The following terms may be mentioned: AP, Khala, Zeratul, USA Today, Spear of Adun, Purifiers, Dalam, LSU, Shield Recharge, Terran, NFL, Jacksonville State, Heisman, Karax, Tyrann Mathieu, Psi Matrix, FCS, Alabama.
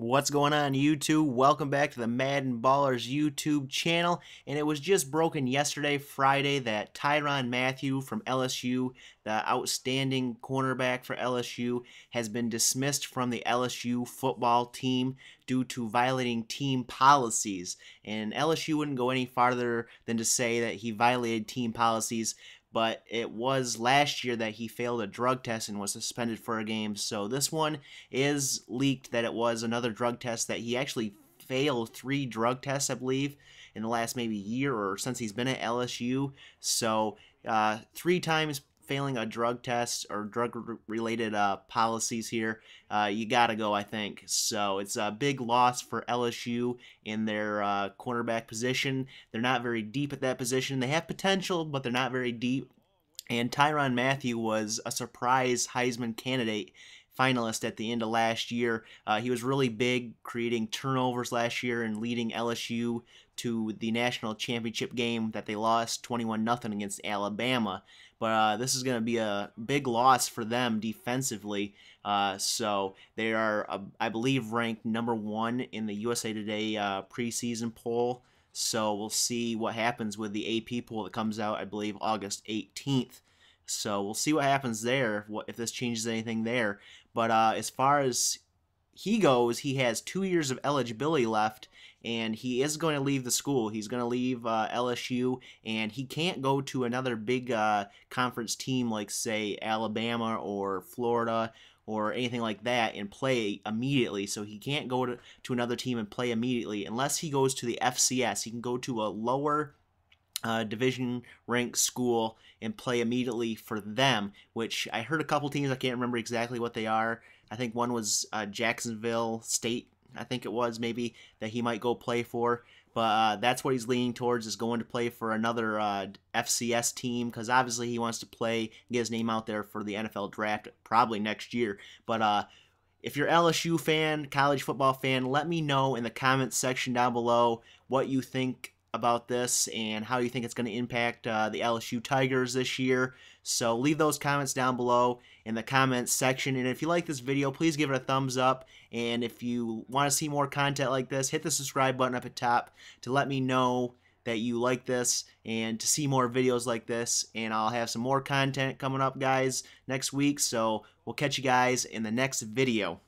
What's going on, YouTube? Welcome back to the Madden Ballers YouTube channel. And it was just broken yesterday, Friday, that Tyrann Mathieu from LSU, the outstanding cornerback for LSU, has been dismissed from the LSU football team due to violating team policies. And LSU wouldn't go any farther than to say that he violated team policies, but it was last year that he failed a drug test and was suspended for a game. So this one is leaked that it was another drug test, that he actually failed 3 drug tests, I believe, in the last maybe year or since he's been at LSU. So 3 times failing a drug test or drug-related policies here, you gotta go, I think. So it's a big loss for LSU in their cornerback position. They're not very deep at that position. They have potential, but they're not very deep. And Tyrann Mathieu was a surprise Heisman candidate finalist at the end of last year. He was really big, creating turnovers last year and leading LSU to the national championship game that they lost 21-0 against Alabama. But this is going to be a big loss for them defensively. So they are, I believe, ranked #1 in the USA Today preseason poll. So we'll see what happens with the AP poll that comes out, I believe, August 18th. So we'll see what happens there, if this changes anything there. But as far as he goes, he has 2 years of eligibility left, and he is going to leave the school. He's going to leave LSU, and he can't go to another big conference team like, say, Alabama or Florida or anything like that and play immediately. So he can't go to another team and play immediately unless he goes to the FCS. He can go to a lower division ranked school and play immediately for them, which I heard a couple teams, I can't remember exactly what they are. I think one was Jacksonville State, I think it was, maybe, that he might go play for. But that's what he's leaning towards, is going to play for another FCS team, because obviously he wants to play and get his name out there for the NFL draft probably next year. But if you're an LSU fan, college football fan, let me know in the comments section down below what you think about this and how you think it's going to impact the LSU Tigers this year. So leave those comments down below in the comments section. And if you like this video, please give it a thumbs up. And if you want to see more content like this, hit the subscribe button up at top to let me know that you like this and to see more videos like this. And I'll have some more content coming up, guys, next week. So we'll catch you guys in the next video.